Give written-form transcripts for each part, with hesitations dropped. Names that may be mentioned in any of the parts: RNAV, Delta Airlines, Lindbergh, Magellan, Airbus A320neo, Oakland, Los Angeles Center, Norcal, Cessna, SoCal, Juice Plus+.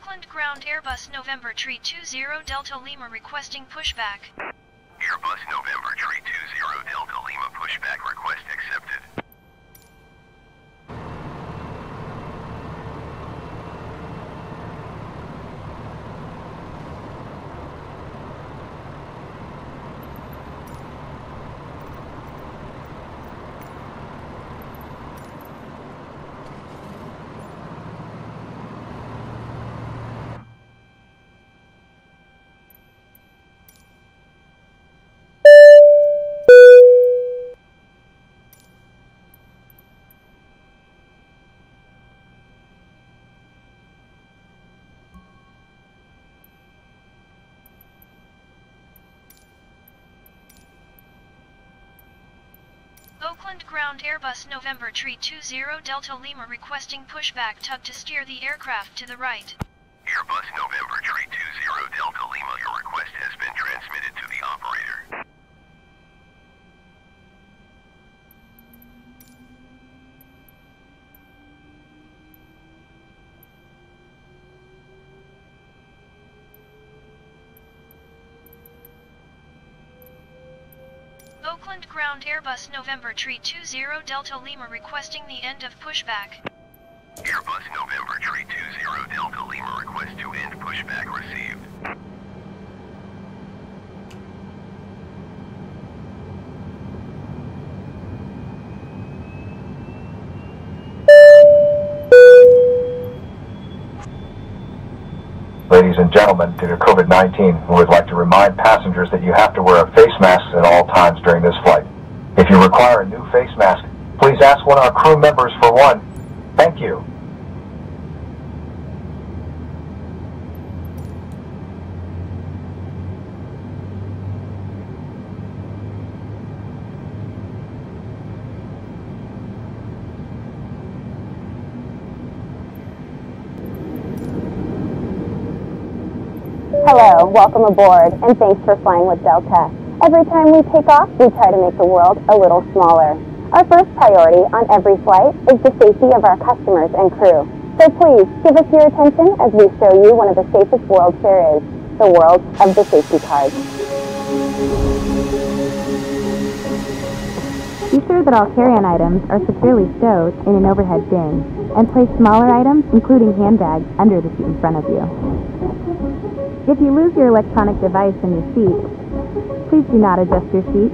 Oakland ground Airbus November 320 Delta Lima requesting pushback. Airbus November 320 Delta Lima pushback request accepted. Oakland ground Airbus November 320 Delta Lima requesting pushback tug to steer the aircraft to the right. Airbus November 320 Delta Lima, your request has been transmitted to the operator. Oakland ground Airbus November 320 Delta Lima requesting the end of pushback. Airbus November 320 Delta Lima request to end pushback received. Ladies and gentlemen, due to COVID-19, we would like to remind passengers that you have to wear a face mask at all times during this flight. If you require a new face mask, please ask one of our crew members for one. Thank you. Hello, welcome aboard, and thanks for flying with Delta. Every time we take off, we try to make the world a little smaller. Our first priority on every flight is the safety of our customers and crew. So please, give us your attention as we show you one of the safest worlds there is, the world of the safety card. Be sure that all carry-on items are securely stowed in an overhead bin, and place smaller items, including handbags, under the seat in front of you. If you lose your electronic device in your seat, please do not adjust your seat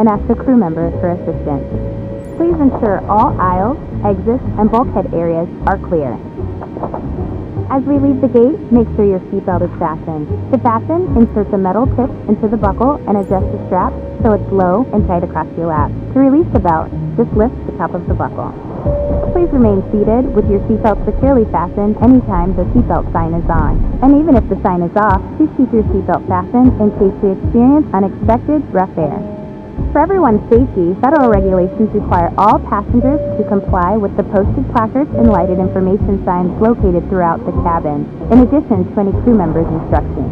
and ask a crew member for assistance. Please ensure all aisles, exits, and bulkhead areas are clear. As we leave the gate, make sure your seatbelt is fastened. To fasten, insert the metal tip into the buckle and adjust the strap so it's low and tight across your lap. To release the belt, just lift the top of the buckle. Please remain seated with your seatbelt securely fastened anytime the seatbelt sign is on. And even if the sign is off, please keep your seatbelt fastened in case you experience unexpected rough air. For everyone's safety, federal regulations require all passengers to comply with the posted placards and lighted information signs located throughout the cabin, in addition to any crew members' instructions.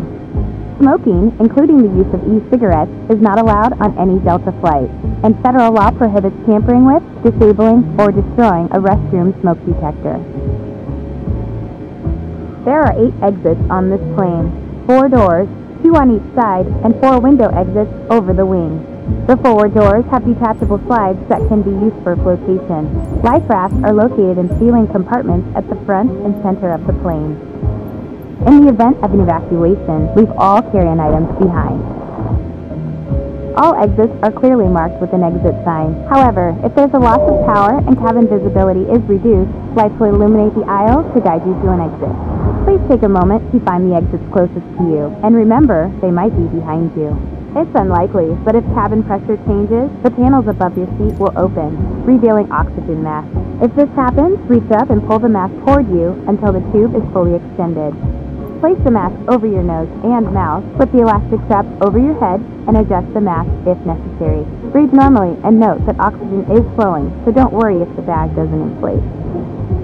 Smoking, including the use of e-cigarettes, is not allowed on any Delta flight, and federal law prohibits tampering with, disabling, or destroying a restroom smoke detector. There are 8 exits on this plane, 4 doors, 2 on each side, and 4 window exits over the wing. The forward doors have detachable slides that can be used for flotation. Life rafts are located in ceiling compartments at the front and center of the plane. In the event of an evacuation, leave all carry-on items behind. All exits are clearly marked with an exit sign. However, if there's a loss of power and cabin visibility is reduced, lights will illuminate the aisle to guide you to an exit. Please take a moment to find the exits closest to you, and remember, they might be behind you. It's unlikely, but if cabin pressure changes, the panels above your seat will open, revealing oxygen masks. If this happens, reach up and pull the mask toward you until the tube is fully extended. Place the mask over your nose and mouth, put the elastic strap over your head, and adjust the mask if necessary. Breathe normally and note that oxygen is flowing, so don't worry if the bag doesn't inflate.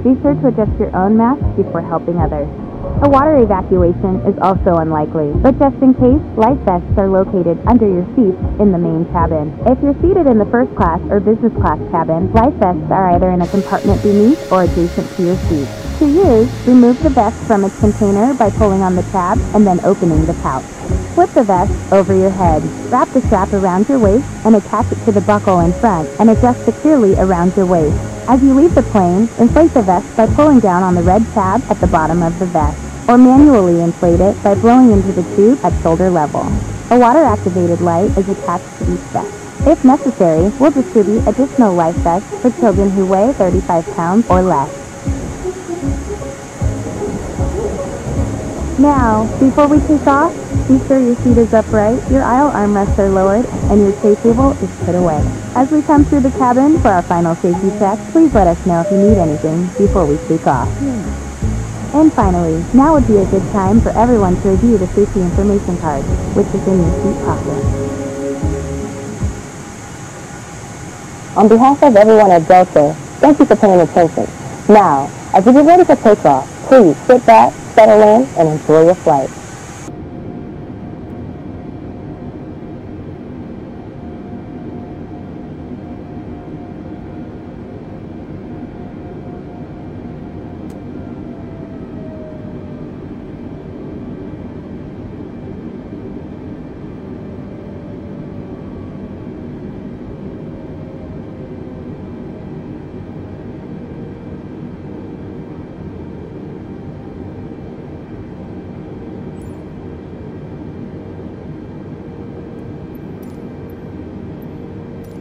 Be sure to adjust your own mask before helping others. A water evacuation is also unlikely, but just in case, life vests are located under your seats in the main cabin. If you're seated in the first class or business class cabin, life vests are either in a compartment beneath or adjacent to your seat. to use, remove the vest from its container by pulling on the tab and then opening the pouch. Flip the vest over your head, wrap the strap around your waist and attach it to the buckle in front and adjust securely around your waist. As you leave the plane, inflate the vest by pulling down on the red tab at the bottom of the vest, or manually inflate it by blowing into the tube at shoulder level. A water-activated light is attached to each vest. If necessary, we'll distribute additional life vests for children who weigh 35 pounds or less. Now, before we take off, be sure your seat is upright, your aisle armrests are lowered, and your tray table is put away. As we come through the cabin for our final safety check, please let us know if you need anything before we take off. And finally, now would be a good time for everyone to review the safety information card, which is in your seat pocket. On behalf of everyone at Delta, thank you for paying attention. Now, as you get ready for takeoff, please sit back, settle in, and enjoy your flight.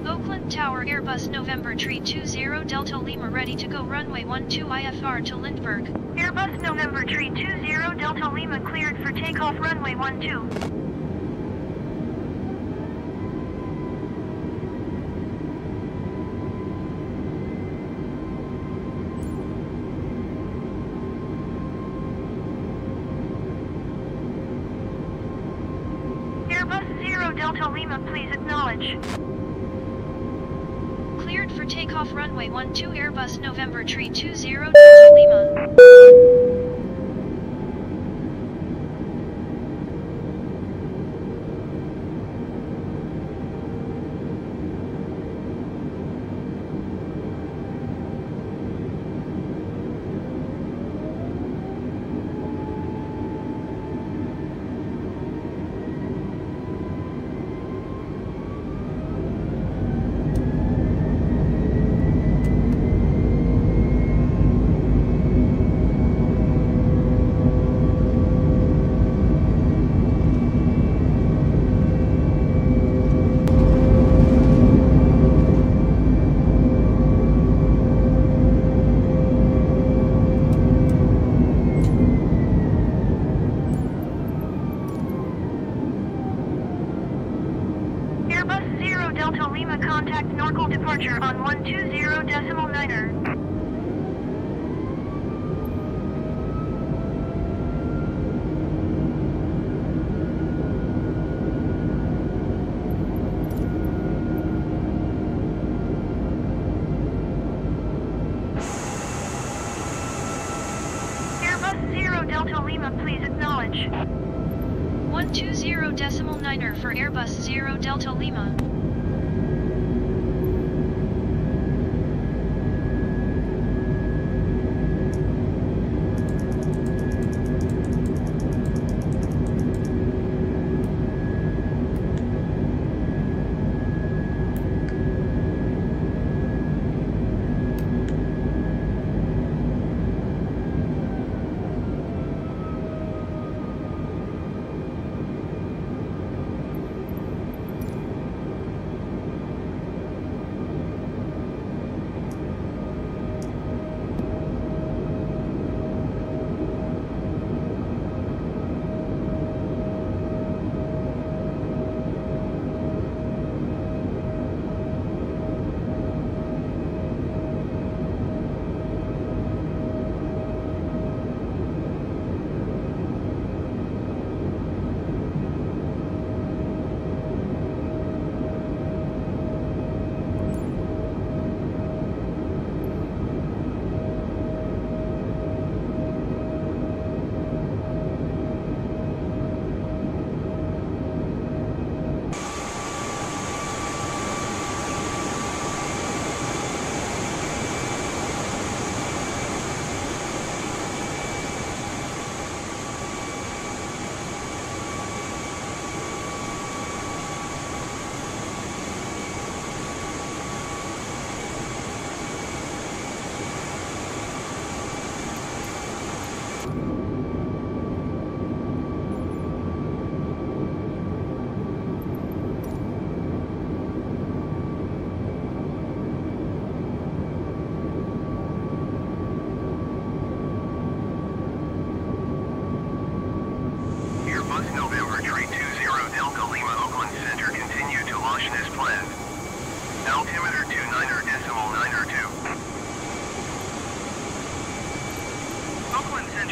Oakland Tower Airbus November 320 Delta Lima ready to go runway 12 IFR to Lindbergh. Airbus November 320 Delta Lima cleared for takeoff runway 12. Airbus 0 Delta Lima please acknowledge. Cleared for takeoff runway 12 Airbus November 320 Delta Lima. Delta Lima contact Norcal departure on 120.9er. Airbus 0 Delta Lima, please acknowledge. 120.9er for Airbus 0 Delta Lima.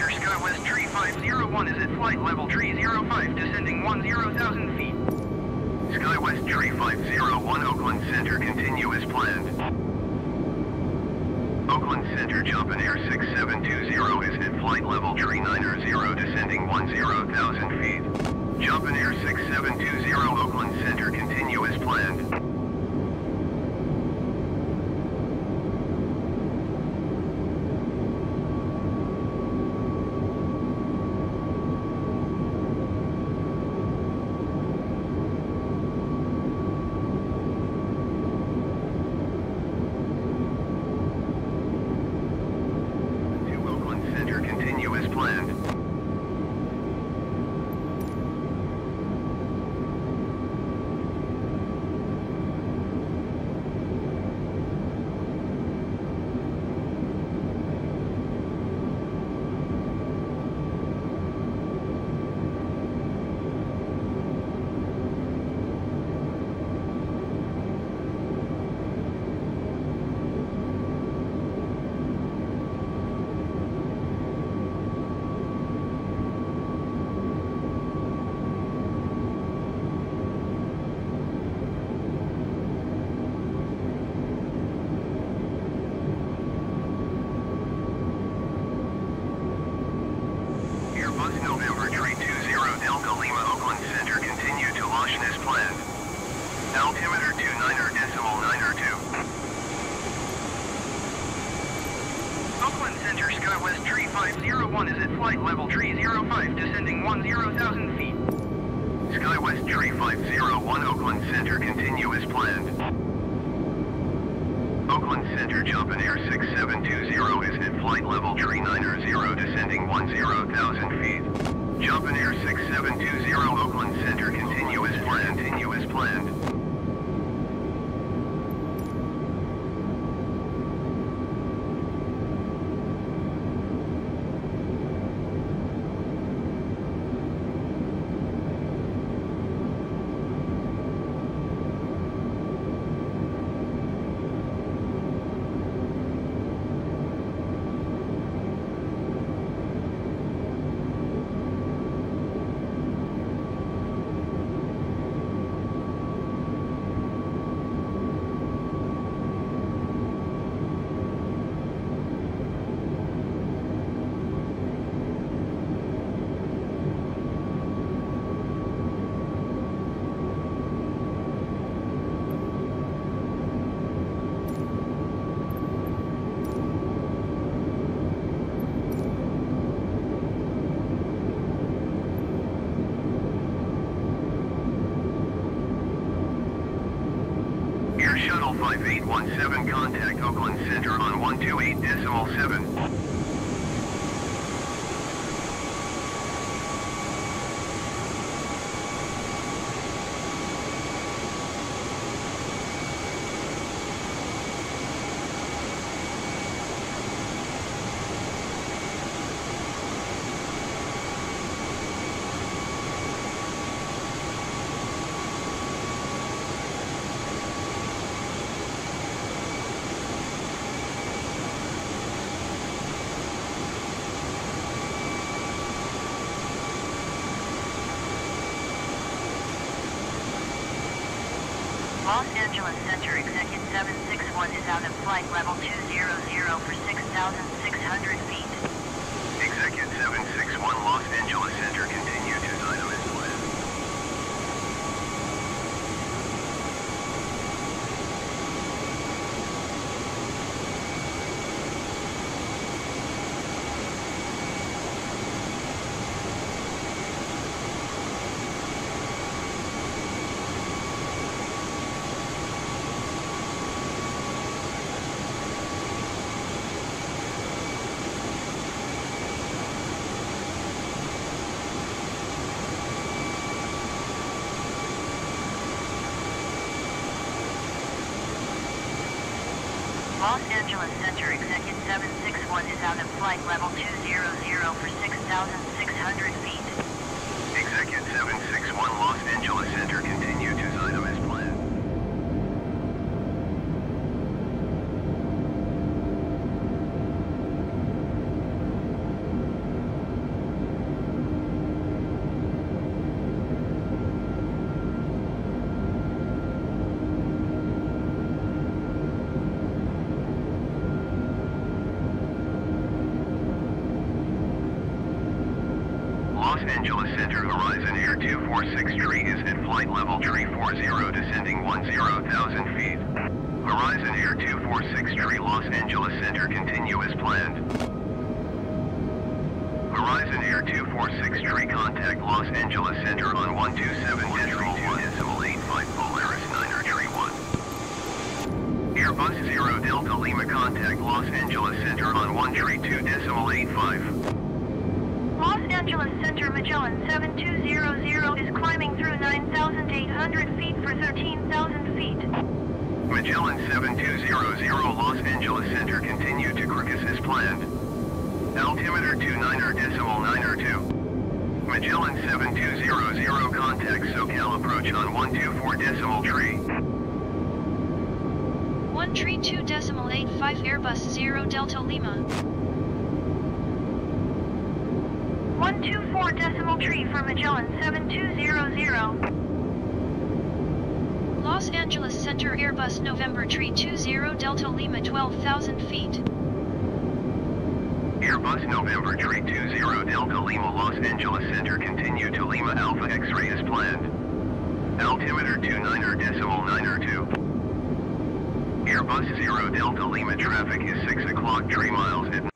Roger, SkyWest 3501 is at flight level 305, descending 10,000 feet. SkyWest 3501, Oakland Center, continue as planned. Oakland Center, jump in air 6720 is at flight level 390, descending 10,000 feet. Jump in air 6720, Oakland Center, continue as planned. Los Angeles Center, Executive 761 is out of flight level 200 for 6,600 feet. Executive 761, Los Angeles Center, continue to dynamite plan. Los Angeles Center, Executive 761 is out of flight level 200 for 6,600 feet. Executive 761, Los Angeles Center, continue to Zino as planned. Los Angeles Center, horizon air 246 tree is at flight level 340, descending 10,000 feet. Horizon air 246 tree, Los Angeles Center, continue as planned. Horizon air 246 tree, contact Los Angeles Center on 127.1.85 Polaris 931. Airbus 0 Delta Lima, contact Los Angeles Center on 132.85. Los Angeles Center, Magellan 7200 is climbing through 9,800 feet for 13,000 feet. Magellan 7200, Los Angeles Center, continue to Crocus as planned. Altimeter 29.92. Magellan 7200, contact SoCal approach on 124.3. 132.85 Airbus 0 Delta Lima. 124.3 for Magellan 7200. Los Angeles Center, Airbus November 320 Delta Lima 12,000 feet. Airbus November 320 Delta Lima, Los Angeles Center, continue to Lima Alpha X-ray as planned. Altimeter 29.92. Airbus 0 Delta Lima, traffic is 6 o'clock 3 miles at night.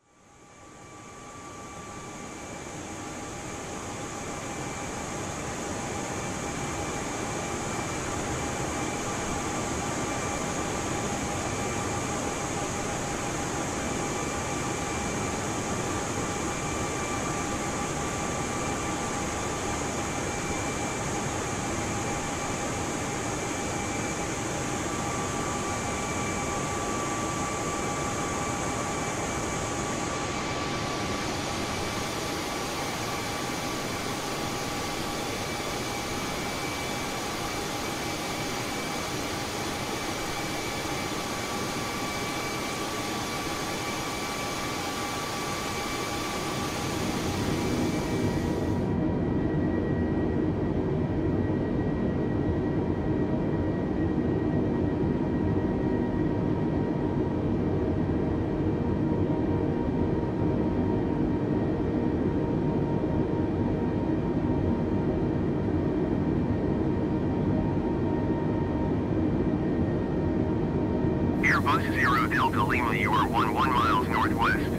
Airbus 0 Delta Lima, you are 11 miles northwest.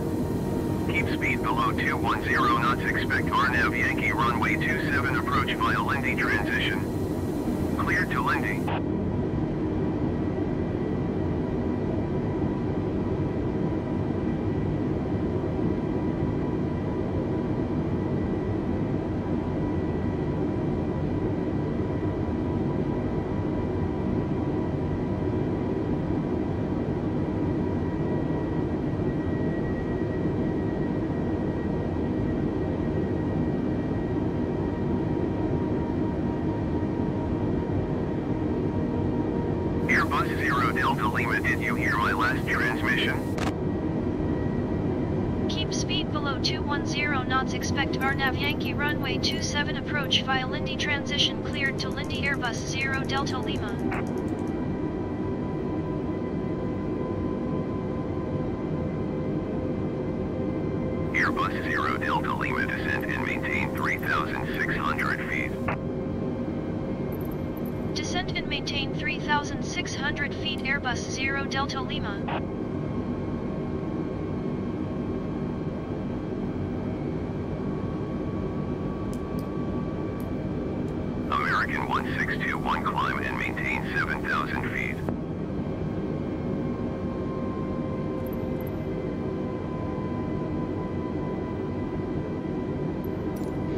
Keep speed below 210 knots. Expect RNAV Yankee runway 27 approach via Lindy transition. Cleared to Lindy. Airbus 0 Delta Lima, did you hear my last transmission? Keep speed below 210 knots. Expect RNAV Yankee runway 27 approach via Lindy transition. Cleared to Lindy. Airbus 0 Delta Lima. Airbus 0 Delta Lima, descend and maintain 3,600 feet. Descend and maintain 3,600 feet. Airbus 0 Delta Lima. American 1621, climb and maintain 7,000 feet.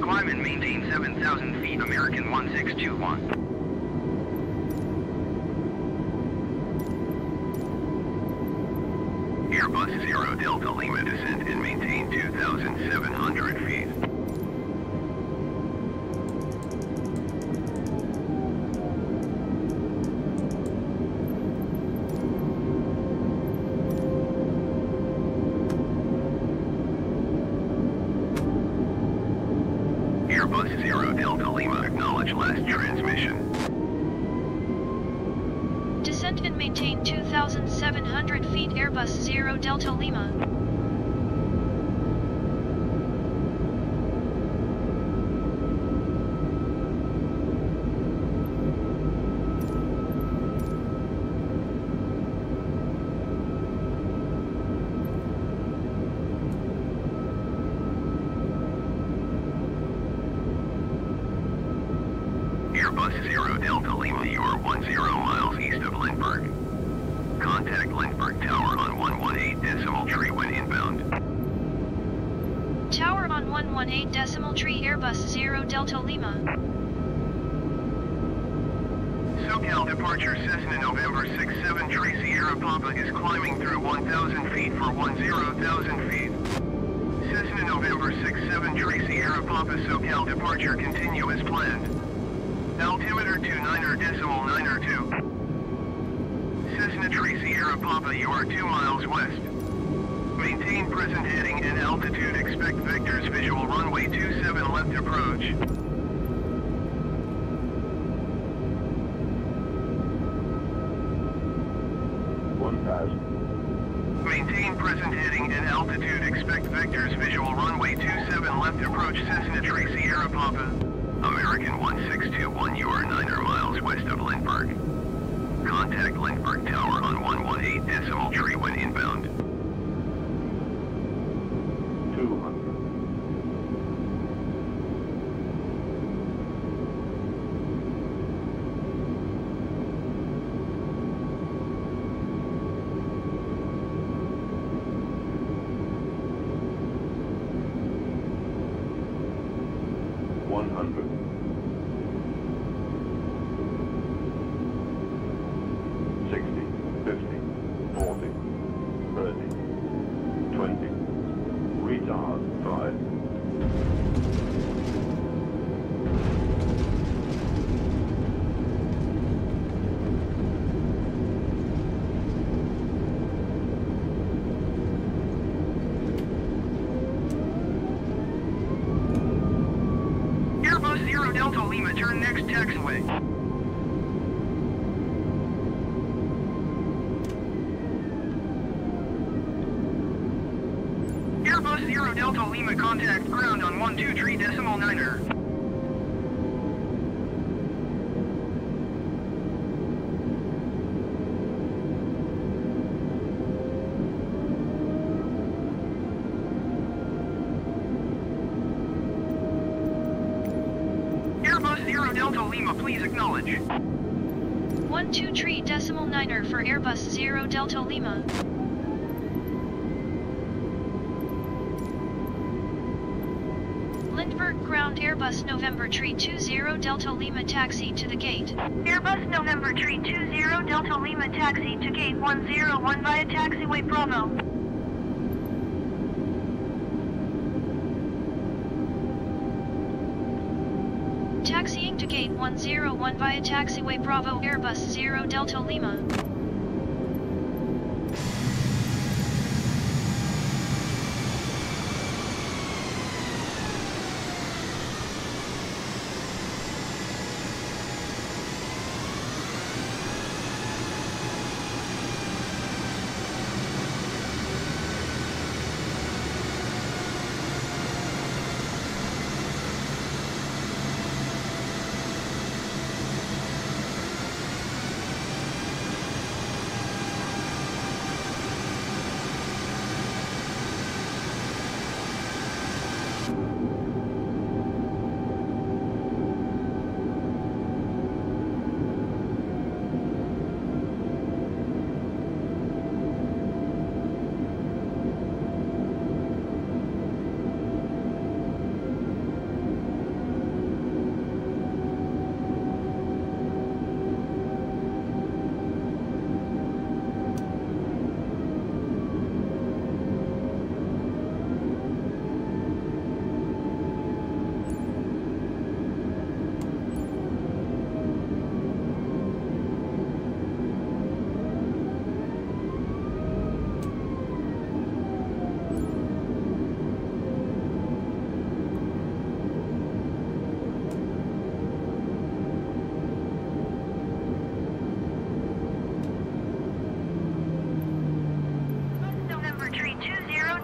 Climb and maintain 7,000 feet. American 1621. Airbus 0 Delta Lima, descend and maintain 2,700 feet. Airbus 0 Delta Lima, acknowledge last transmission. Descend and maintain 2,700 feet. Airbus 0 Delta Lima. Houston to Lima, you are 10 miles east of Lindbergh. Contact Lindbergh Tower on 118 decimal tree when inbound. Tower on 118 decimal tree, Airbus 0 Delta Lima. SoCal departure Cessna November 673 Sierra Papa is climbing through 1,000 feet for 10,000 feet. Cessna November 673 Sierra Papa SoCal departure continue as planned. Altimeter 29.92. Cessna 3 Sierra Papa, you are 2 miles west. Maintain present heading and altitude. Expect vectors visual runway 27 left approach. Maintain present heading and altitude. Expect vectors visual runway 27 left approach. Cessna 3 Sierra Papa. American 1621, you are 9 miles west of Lindbergh. Contact Lindbergh Tower on 118 decimal tree when inbound. 100. Delta Lima, contact ground on 123.9. Airbus 0 Delta Lima, please acknowledge. 123.9 for Airbus 0 Delta Lima. Ground Airbus November 320 Delta Lima taxi to the gate. Airbus November 320 Delta Lima taxi to gate 101 via taxiway Bravo. Taxiing to gate 101 via taxiway Bravo, Airbus 0 Delta Lima.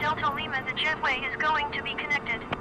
Delta Lima, the jetway is going to be connected.